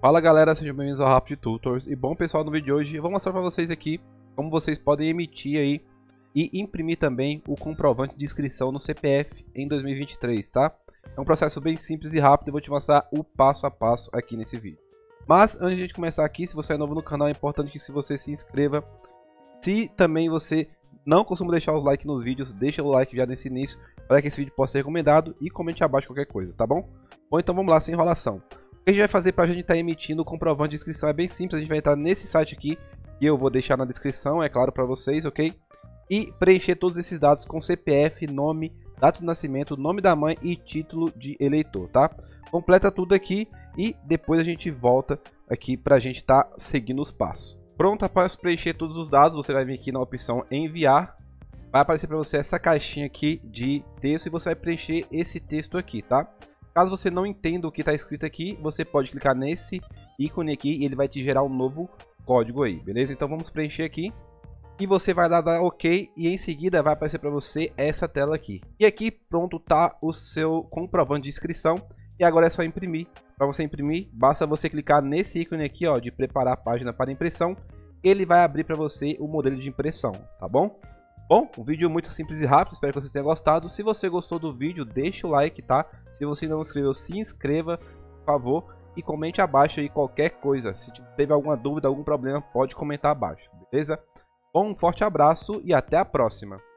Fala galera, sejam bem-vindos ao RapidTutors. E bom pessoal, no vídeo de hoje eu vou mostrar para vocês aqui como vocês podem emitir aí e imprimir também o comprovante de inscrição no CPF em 2023, tá? É um processo bem simples e rápido, eu vou te mostrar o passo a passo aqui nesse vídeo. Mas antes de a gente começar aqui, se você é novo no canal, é importante que você se inscreva. Se também você não costuma deixar os likes nos vídeos, deixa o like já nesse início para que esse vídeo possa ser recomendado e comente abaixo qualquer coisa, tá bom? Bom, então vamos lá, sem enrolação. O que a gente vai fazer para a gente estar emitindo o comprovante de inscrição é bem simples, a gente vai entrar nesse site aqui, que eu vou deixar na descrição, é claro, para vocês, ok? E preencher todos esses dados com CPF, nome, data de nascimento, nome da mãe e título de eleitor, tá? Completa tudo aqui e depois a gente volta aqui para a gente estar seguindo os passos. Pronto, após preencher todos os dados, você vai vir aqui na opção enviar, vai aparecer para você essa caixinha aqui de texto e você vai preencher esse texto aqui, tá? Caso você não entenda o que está escrito aqui, você pode clicar nesse ícone aqui e ele vai te gerar um novo código aí, beleza? Então vamos preencher aqui e você vai dar OK e em seguida vai aparecer para você essa tela aqui. E aqui pronto, tá o seu comprovante de inscrição e agora é só imprimir. Para você imprimir, basta você clicar nesse ícone aqui, ó, de preparar a página para impressão. Ele vai abrir para você o modelo de impressão, tá bom? Bom, um vídeo muito simples e rápido, espero que você tenha gostado. Se você gostou do vídeo, deixa o like, tá? Se você não se inscreveu, se inscreva, por favor. E comente abaixo aí qualquer coisa. Se teve alguma dúvida, algum problema, pode comentar abaixo, beleza? Bom, um forte abraço e até a próxima.